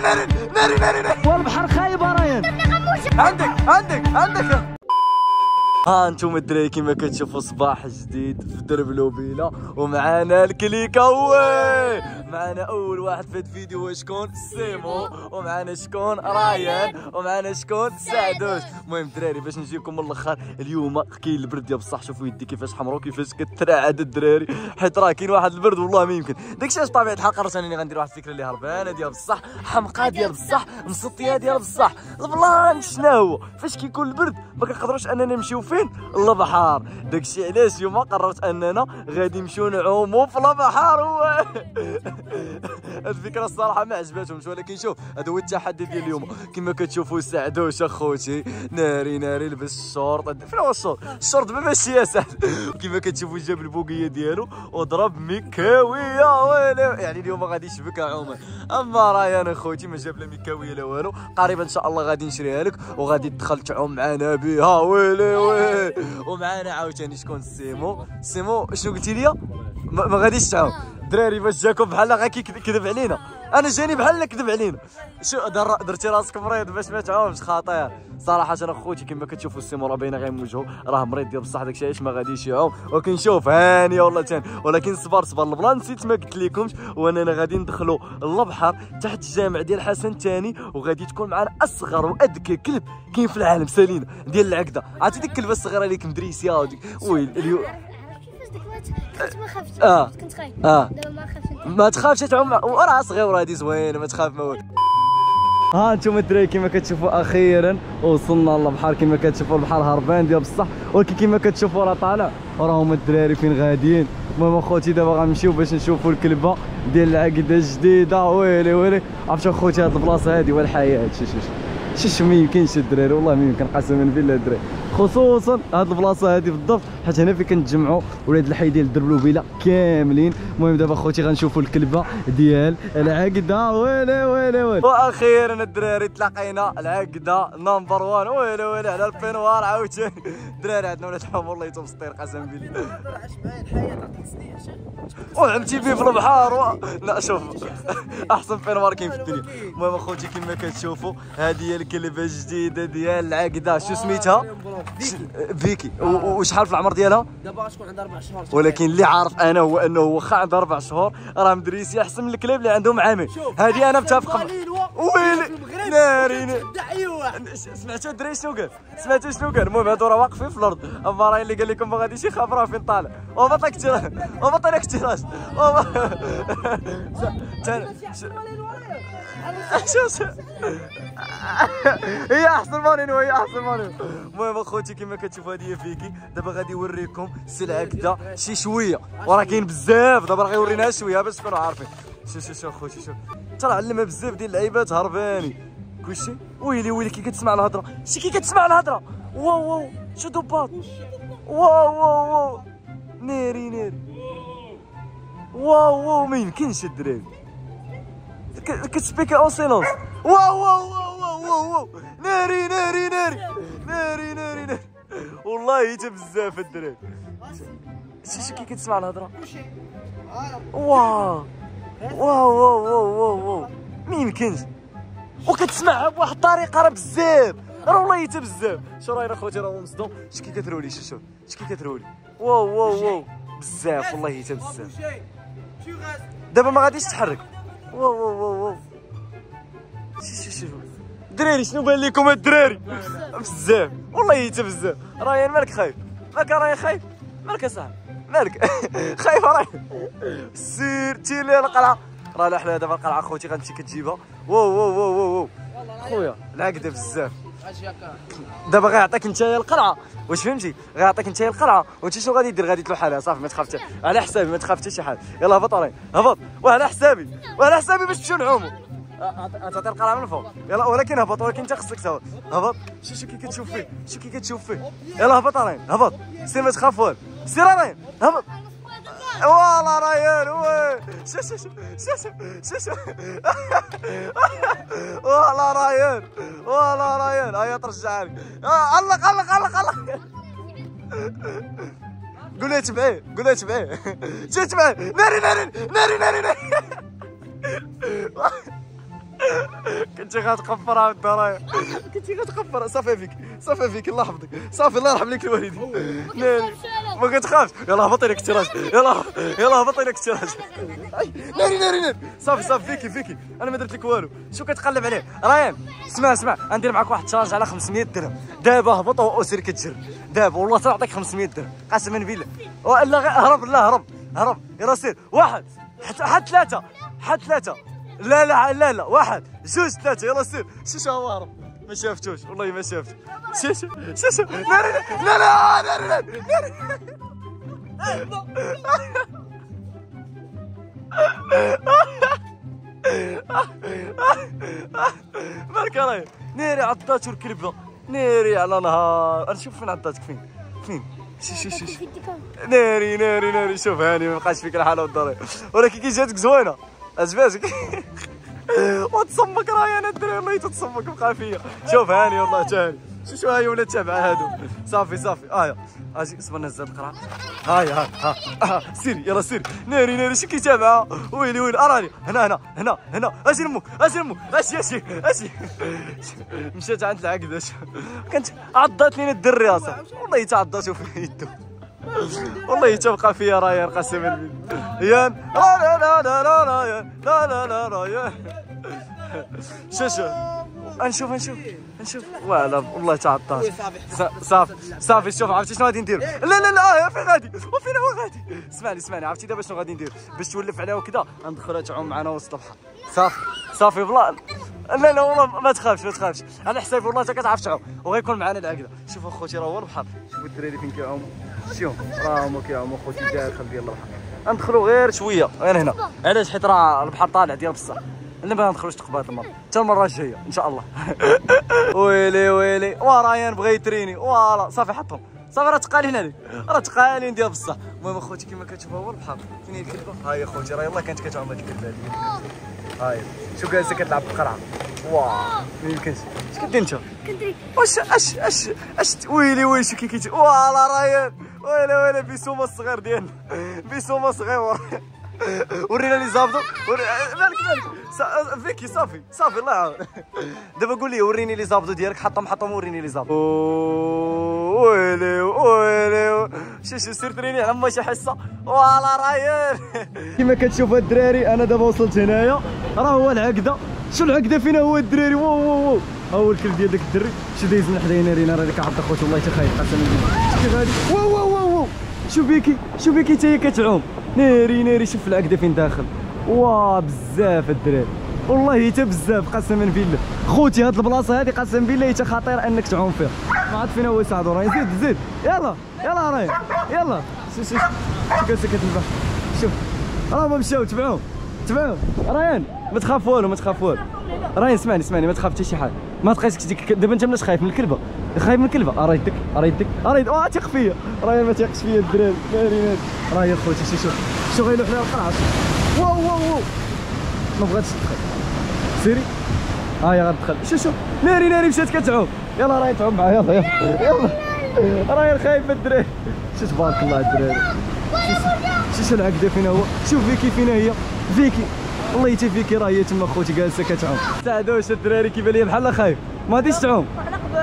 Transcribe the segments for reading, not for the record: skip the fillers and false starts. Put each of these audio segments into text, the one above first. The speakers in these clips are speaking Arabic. ناري ناري ناري ناري ناري والبحر خايب راين عندك ها انتم الدراري كما كتشوفوا صباح جديد في درب لوبيلا ومعانا الكليكا وي معانا اول واحد في هذا الفيديو شكون سيمو ومعانا شكون رايان ومعانا شكون سعدوش. المهم الدراري باش نجيكم من الاخر اليوم كاين البرد يا بصح. شوفوا يدي كيفاش حمروا كيفاش كترعد الدراري حيت راه كاين واحد البرد والله ما يمكن داكشي. اش طبيعه الحال قررت انني غندير واحد الفكره اللي هربانه ديال بصح حمقه ديال بصح مسطيه ديال بصح البلان شنو هو فاش كيكون البرد ما كنقدروش اننا نمشيو فين البحر. داكشي علاش اليوم قررت اننا غادي نمشيو نعومو في البحر. الفكره الصراحه ما عجباتهمش ولكن شوف هذا هو التحدي ديال اليوم كما كتشوفوا سعدوش اخوتي ناري ناري لبس الشورت. فين هو الشورت ماشي يا سعد. كما كتشوفوا جاب البوقيه ديالو وضرب مكاويه ويلي يعني اليوم غادي يشبك عمر. اما رايان اخوتي ما جاب لا مكاويه لا والو. قريبا ان شاء الله غادي نشريها لك وغادي تدخل تعوم معنا بها ويلي وي. ومعنا عاوتاني شكون سيمو شنو قلتي لي ما غاديش تعاون. دراري باش جاكم بحال غا كيكذب علينا انا جاني بحال كذب علينا. شو درتي راسك مريض باش ما تعاونش خطير صراحه. انا خوتي كما كتشوفوا السيمو راه باين غير من وجهه راه مريض ديال بصح داكشي علاش ما غاديش يعوم. وكنشوف هانيه والله ثاني ولكن صبر البلان نسيت ما قلت لكمش وانا غادي ندخلوا للبحر تحت الجامع ديال الحسن الثاني وغادي تكون معنا اصغر واذكى كلب كاين في العالم سالينا ديال العقده. عرفتي ديك الكلبه الصغيره اللي كمدريسيه وديك اليوم كنت ما خافتش كنت خايف دابا ما خافتش ما تخافش تعوم راه صغير راه دي زوينه ما تخاف ما والو. ها انتم الدراري كما كتشوفوا اخيرا وصلنا للبحر. كما كتشوفوا البحر هربان ديال بصح ولكن كما كتشوفوا راه طالع وراهم الدراري فين غاديين. المهم اخوتي دابا غنمشيو باش نشوفوا الكلبه ديال العقده الجديده ويلي. عرفتوا اخوتي هاد البلاصه هادي والحياه شش ما يمكنش الدراري والله ما يمكن قسما بالله الدراري خصوصا هاد البلاصه هادي بالضبط حيت هنا فين كنتجمعوا ولاد الحي ديال درب لوبيلا كاملين. المهم دابا خوتي غنشوفوا الكلبه ديال العقده ويلي. واخيرا الدراري تلاقينا العقده نمبر 1 ويلي على البينوار عاوتاني. الدراري عندنا ولاد الحمر الله يطوب السطير قسما بالله. وعمتي فيه في البحر لا شوف احسن بينوار كاين في الدنيا. المهم اخوتي كما كتشوفوا هذه هي الكلبه الجديده ديال العقده. شو سميتها؟ فيكي. وشحال في العمر ديالها؟ دابا غتكون عندها 4 شهور. ولكن اللي عارف انا هو انه واخا عندها 4 شهور راه مدريسي احسن من الكلاب اللي عندهم عامين. هذه انا متفق ويلي ناري. سمعتوا الدراري شنو قال؟ سمعتوا شنو قال؟ المهم هادو راه واقفين في الارض. اما راه اللي قال لكم ما غاديش يخاف راه فين طالع. وبطل اكتراج وبطل اكتراج. هي احسن مالين وهي احسن مالين. المهم اخوتي كما كتشوفوا هذه هي فيكي. دابا غادي نوريكم السلعه كدا شي شويه وراه كاين بزاف. دابا راه غيوريناها شويه باش تكونوا عارفين. شوف اخوتي شوف ترى علمها بزاف ديال اللعيبات هرباني كلشي ويلي كي كتسمع الهضره واو شو دوباط واو ناري واو ما يمكنش الدراري كتسبيكي اون سيلونس واو ناري والله حتى بزاف الدراري. شتي كي كتسمع الهضره واو واو واو واو واو ما يمكنش وكتسمعها بواحد الطريقه راه بزاف راه والله حتى بزاف. شو راينا اخوتي راهو مصدوم شكي كترولي شكي كترولي واو بزاف والله حتى بزاف. دابا ما غاديش تحرك واو شوف الدراري شنو بان لكم الدراري بزاف والله حتى بزاف. رايان مالك خايف مالك يا صاحبي مالك خايف رايان سير تي لي القلعه راه لا حلاها. دابا القلعه خوتي غنمشي كتجيبها واو خويا العقده بزاف. دابا غيعطيك نتايا القلعه واش فهمتي غيعطيك نتايا القلعه وانت شنو غادي دير غادي تلوح عليها صافي ما تخاف على حسابي ما تخاف حتى شي حاجه. يلا هبط رايان هبط وعلى حسابي باش نمشيو نعومو تعطي القلعه من الفوق. يلا ولكن هبط ولكن انت خصك تهبط هبط. شو كي كتشوف فيه يلا هبط رايان هبط سير ما تخاف والو سير رايان هبط والله رايان وي شوف والله رايان هيا ترجع لك علق قول لي تبعيه ناري كنتي غتقفر على الضرايب، كنتي غتقفر. صافي فيك، صافي فيك، الله يحفظك. صافي الله يرحم لك الوالدين. ما كتخافش. يلاه هبطي لك التراج، يلاه هبطي لك التراج. ناري ناري ناري. صافي صافي فيكي فيكي، انا ما درت لك والو. شو كتقلب عليه ريان؟ اسمع اسمع، غندير معاك واحد التراج على 500 درهم دابا. هبط واسير كتجر دابا، والله تنعطيك 500 درهم قسما بالله. والا غير هرب. لا هرب هرب يلا سير. واحد حتى ثلاثة، حتى ثلاثة. لا لا لا لا، واحد جوج ثلاثة يلا سير. شوف هو هرب، ما شافتوش والله ما شافت. شوف شوف. ناري لا لا ناري ناري بارك الله. ناري عضاتو الكلبة، ناري على نهار. نشوف فين عضاتك، فين فين. شوف شوف شوف. ناري ناري ناري. شوف هاني ما بقاش فيك الحالة والضريح، ولكن كي جاتك زوينة عجباتك. وتصمك راهي انا الدراري، والله تتصمك بقى فيا. شوف هاني والله تاني. شوف شو هاي ولاد تابع هادو. صافي صافي. هايا اجي صبرنا نزل القرعه. هاي هاي ها سيري يلا سيري. ناري ناري شكي تابعها. ويلي ويلي اراني هنا هنا هنا هنا. اجي لمك اجي لمك اجي اجي اجي. مشات عند العقده. كانت عضات لينا الدري اصاحبي، والله تعضاتو في يدو، والله تبقى فيا رايان قسما بالله. يان لا لا لا لا رايان لا لا لا رايان. شوف نشوف نشوف نشوف. ولا والله تعطاش. صافي صافي. شوف عرفتي شنو غادي ندير؟ لا لا لا فين غادي وفين هو غادي؟ اسمعني اسمعني. عرفتي دابا شنو غادي ندير باش تولف عليها وكذا؟ غندخلها تعوم معنا وسط البحر. صافي صافي بلان. لا لا والله ما تخافش ما تخافش، على حسابي والله حتى كتعرف تعوم وغيكون معنا العقده. شوف اخوتي راه هو البحر. شوفوا الدراري فين كيعوموا، شوف راه هما كيعوموا اخوتي داخل ديال البحر. غندخلوا غير شويه غير هنا، علاش؟ حيت راه البحر طالع ديال بصح. انا ما غندخلوش تقبات المره حتى المره الجايه ان شاء الله. ويلي ويلي. ورايان بغا يتريني. فوالا صافي حطهم. صافي راه تقالين عليك، راه تقالين ديال بصح. المهم اخوتي كما كتشوفوا هو البحر. فين هي الكلبه؟ ها هي اخوتي راه يلاه كانت كتعوم هاد الكلبه هادي. هاي شو جالسه كتلعب بالقرعه. واو ما يمكنش. اش كدير انت؟ كندير واش اش اش اش. ويلي ويلي شو كي كيجي. واه رايان. ويلي ويلي بيسومه الصغير ديالنا، بيسومه صغير. ورينا لي زابطو. مالك مالك فيكي. صافي صافي الله يعاون. دابا قول لي وريني لي زابطو ديالك. حطهم حطهم وريني لي زابطو. ويلي ويلي. شوف شوف سير تريني على ما شي حصه. فوالا رايان. كما كتشوفوا الدراري انا دابا وصلت هنايا. راه هو العقده. شو العقده فينا هو الدراري. واو واو ها هو الكلب ديال داك الدري. شو دايز من حدايا رينا راه اللي كعض اخوتي والله تا خايف قسما بالله. شوف هادي. واو واو واو. شوف بيكي شوف بيكي تا هي كتعوم. ناري ناري. شوف العقده فين داخل. واو بزاف الدراري والله تا بزاف قسما بالله. خوتي هاد البلاصه هادي قسما بالله تا خطير انك تعوم فيها. ما عرفت فين هو يساعدو. راه زيد زيد يلا يلا راهي يلا. شوف شوف شوف كاسه كتلبح. شوف راه هما مشاو تبعوهم تبعوهم. رايان ما تخاف والو ما تخاف والو. رايان اسمعني اسمعني ما تخاف حتى شي حاجه. ما تبقاش ديك دابا انت ملاش خايف من الكلبه. خايف من الكلبه راه يدك راه يدك راه يد. واه تيق فيا رايان ما تيقش فيا الدراري. ناري ناري. راهي اخوتي شوف شوف شوف غيلوح لها القرعه. واو واو واو ما بغاتش تدخل. سيري هاهي غتدخل. شوف شوف ناري ناري مشات كتعوم. يلا راهي تعوم معايا. يلا يلا يلا. راهي خايفه الدراري. شوف تبارك الله الدراري. شوف العقده فينا هو. شوف فيكي فينا هي. فيكي والله حتى فيكي راه هي تما خوتي جالسه كتعوم. سعدوش الدراري كيبان لي بحال خايف ما غاديش تعوم.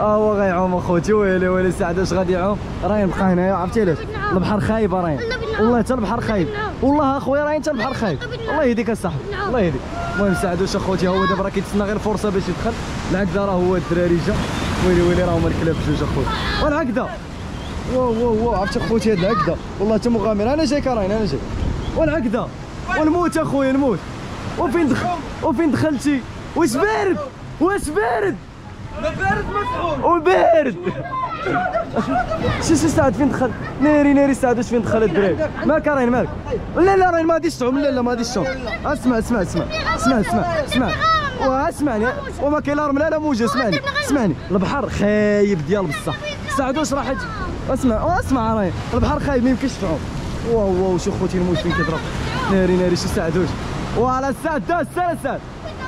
هو غيعوم اخوتي. ويلي ويلي سعدوش غادي يعوم. راهي بقى هنايا. عرفتي علاش؟ البحر خايب راهي والله حتى البحر خايب. والله اخويا راهي حتى البحر خايب. الله يهديك الصحه الله يهديك. المهم سعدوش اخوتي هو دابا راه كيتسنى غير فرصه باش يدخل. العقده راه هو الدراري جا. ويلي ويلي راه هما الكلاب بجوج اخوتي. والعقده واو واو واو. عرفتي اخوتي هاد العقده والله حتى مغامره. انا جايك راهي انا جاي. والعقده والموت اخويا الموت. وفين دخلت وفين دخلتي؟ واش بارد واش بارد؟ ما بارد مسحور وبارد. شو شو سعد فين دخل؟ ناري ناري سعدوش فين دخل الدراري؟ مالك راين مالك؟ لا لا راين ما غاديش تعوم. لا لا ما غاديش تعوم. اسمع اسمع اسمع اسمع اسمع اسمع واسمعني. وما كاين لا رمله لا موجه. اسمعني اسمعني. البحر خايب ديال بصح. سعدوش راحت. اسمع اسمع راين البحر خايب ما يمكنش تعوم. واو واو شوف خوتي الموج فين كيضرب. ناري ناري شو سعدوش. وعلى سعدوش سير سير.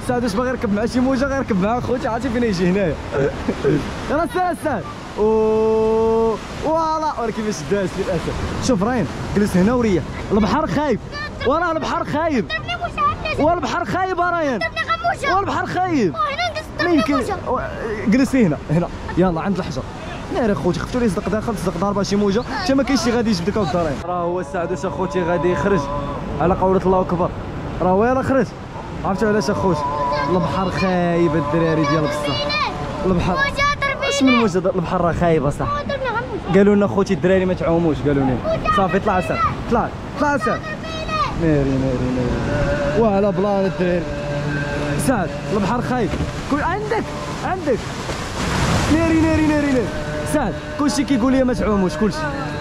سعدوش باغي يركب مع شي موجه غير يركب معها خوتي. عرفتي فين يجي هنايا. يلا سير سير. فوالا ولكن ما شدهاش للاسف. شوف راين جلس هنا وريح. البحر خايب وراه البحر خايب. والبحر خايب راين. الحجر. والبحر خايب. وهنا ندير الحجر. جلسي هنا هنا يلا عند الحجر. ناري خوتي خفتوا لي صدق داخل صدق ضربه شي موجه حتى ما كاينش شي غادي يجبدك هاد الدراري. راه هو السعدوش اخوتي غادي يخرج على قولة الله اكبر. راه ويلا خرج. عرفتوا علاش اخوتي؟ البحر خايب الدراري ديال بصح. البحر اش من موجه البحر راه خايب صح. قالوا لنا خوتي الدراري ما تعوموش قالوا لنا. صافي طلع سام طلع طلع سام. ناري وعلى بلان الدراري. سعد البحر خايب. كل عندك عندك. ناري ناري ناري ناري. سعد كلشي كيقول لي ما تعوموش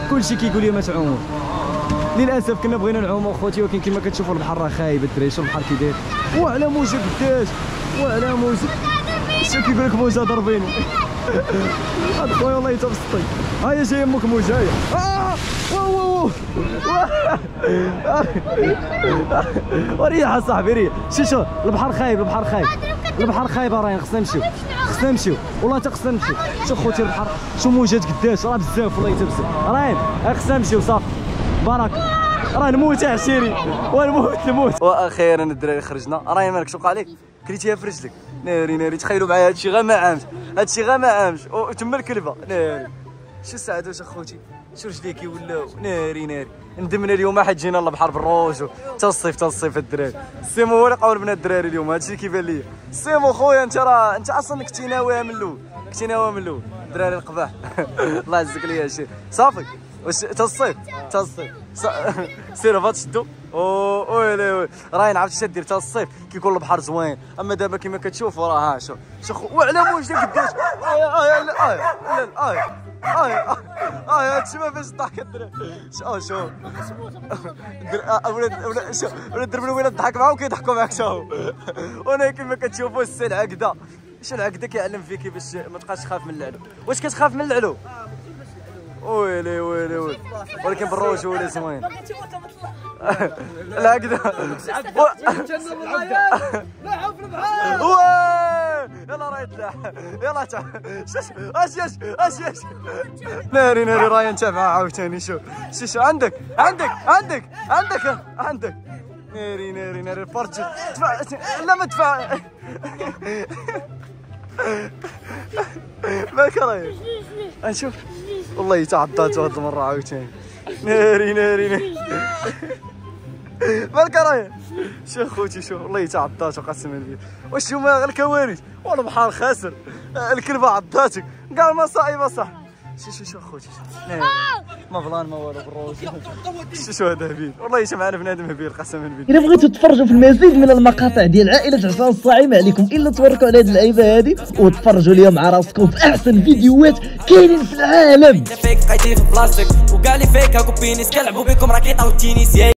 كلشي كيقول لي ما تعوموش للاسف كنا بغينا نعومو اخوتي ولكن كما كتشوفوا البحر راه خايب الدراري. شوف البحر كي داير وعلى موجه قداش وعلى موجه شوف كيقول لك موجه ضربيني هاد خويا والله حتى بسطي ها هي جايه امك موجه هاي واو وريح صاحبي ريح شوف البحر خايب البحر خايب البحر خايب راه خصنا نمشيو خصنا نمشيو والله حتى خصنا نمشيو شوف خوتي البحر شوف موجات قداش راه بزاف والله حتى بزاف راين خصنا نمشيو صافي بركه راه نموت عشيري ونموت نموت واخيرا الدراري خرجنا راين مالك شو وقع لك كريتيها في رجلك ناري ناري تخيلوا معايا هادشي غير ما عامش هادشي غير ما عامش وتما الكلبه ناري شو السعدوش اخوتي شو رجليه كيولاو ناري ناري ندمنا اليوم حيت جينا للبحر بالروج حتى الصيف حتى الصيف الدراري سيمو هو اللي قاول بنا الدراري اليوم هادشي اللي كيبان ليا سيمو خويا انت راه انت اصلا كنتي ناويها من الاول كنتي ناويها من الاول الدراري القباح الله يعزك ليا شي صافي واش حتى الصيف حتى الصيف سيروا فات شدوا ويلي ويلي راين عرفتي شدير حتى الصيف كيكون البحر زوين اما دابا كما كتشوفوا راه ها شوف شوف وعلى موجه قداش اه تشما فاش الضحك الدراري شوف شوف ولاد دربلو ولا ضحك معاهم كيضحكوا معاك شاو وانا كما كتشوفوا السيد هكذا شو العقده كيعلم فيك كيفاش ما تبقاش تخاف من العلو واش كتخاف من العلو ويلي ويلي ويلي ولكن بالروج ولا زوين لا هكذا يلا راه يتلاح يلا تعال اش اش اش اش ناري ناري راه نتابعها عاوتاني شوف شوف عندك عندك عندك عندك عندك ناري ناري ناري البارتي لا ما تفع مالك راهي نشوف والله تعضات هاد المره عاوتاني ناري ناري ناري مالك راهي شوف خوتي شوف والله تعضات قسما بالله واش هما غير الكوارث والبحر خاسر الكلبه عضاتك كاع المصائب صح شوف شوف خوتي ما بلان ما والو بالروج شوف هذا هبيل والله يجي معنا بنادم هبيل قسما بالله الا بغيتوا تتفرجوا في المزيد من المقاطع ديال عائله عصام الصاعي ما عليكم الا توركوا على هذه اللعيبه هذه وتفرجوا ليا مع راسكم في احسن فيديوهات كاينين في العالم.